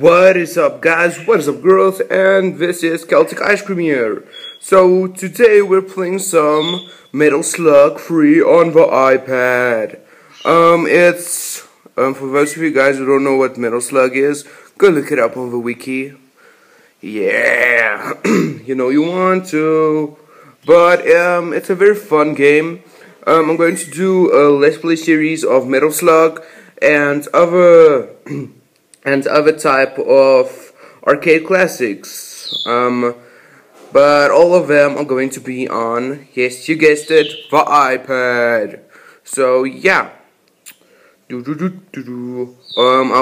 What is up, guys? What is up, girls? And this is Celtic Ice Cream here. So today we're playing some Metal Slug 3 on the iPad. It's for those of you guys who don't know what Metal Slug is, go look it up on the wiki. Yeah, you know you want to. But it's a very fun game. I'm going to do a Let's Play series of Metal Slug and other type of arcade classics, but all of them are going to be on, yes, you guessed it, the iPad. So yeah, I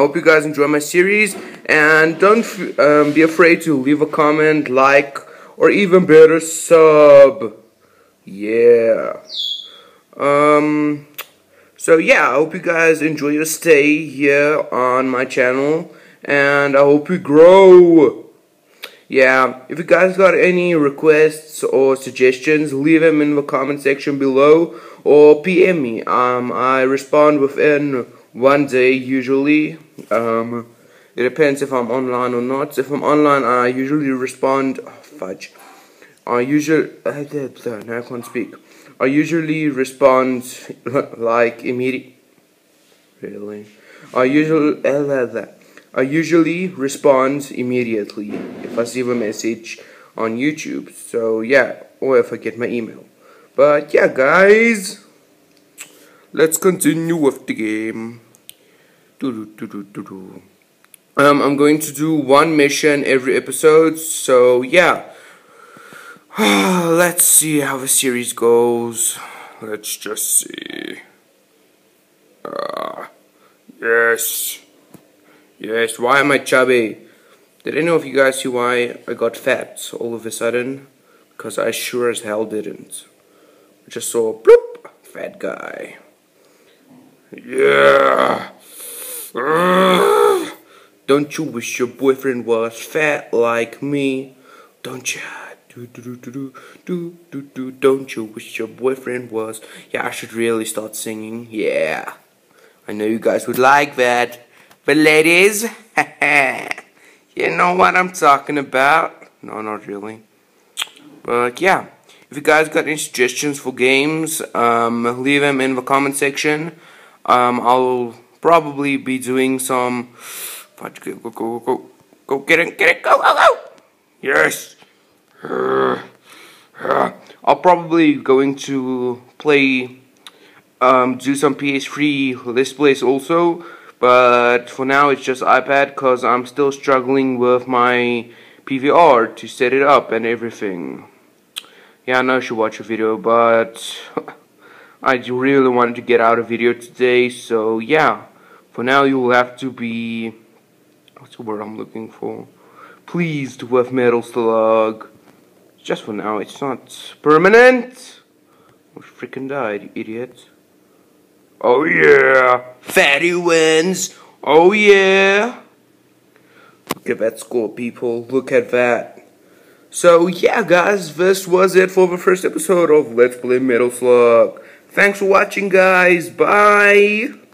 hope you guys enjoy my series, and don't be afraid to leave a comment, like, or even better, sub. Yeah. So yeah, I hope you guys enjoy your stay here on my channel, and I hope you grow. Yeah, if you guys got any requests or suggestions, leave them in the comment section below or PM me. I respond within one day usually. It depends if I'm online or not. If I'm online, I usually respond. Oh, fudge. Now I can't speak. I usually respond like immediately. Really? I usually respond immediately if I see a message on YouTube. So yeah, or if I get my email. But yeah, guys, let's continue with the game. I'm going to do one mission every episode. So yeah. Let's see how the series goes. Let's just see. Yes. Yes, why am I chubby? Did any of you guys see why I got fat all of a sudden? Because I sure as hell didn't. I just saw, bloop, fat guy. Yeah. Don't you wish your boyfriend was fat like me? Don't you? Don't you wish your boyfriend was? Yeah, I should really start singing. Yeah, I know you guys would like that. But ladies, you know what I'm talking about. No, not really. But yeah, if you guys got any suggestions for games, leave them in the comment section. I'll probably be doing some. Go get it, go. Yes. I'll probably going to play, do some PS3 Let's Plays also, but for now it's just iPad because I'm still struggling with my PVR to set it up and everything. Yeah, I know I should watch a video, but I really wanted to get out a video today, so yeah, for now you will have to be, what's the word I'm looking for, pleased with Metal Slug. Just for now, it's not permanent. I freaking died, you idiot. Oh yeah, Fatty wins. Oh yeah. Look at that score, people. Look at that. So yeah, guys, this was it for the first episode of Let's Play Metal Slug. Thanks for watching, guys. Bye.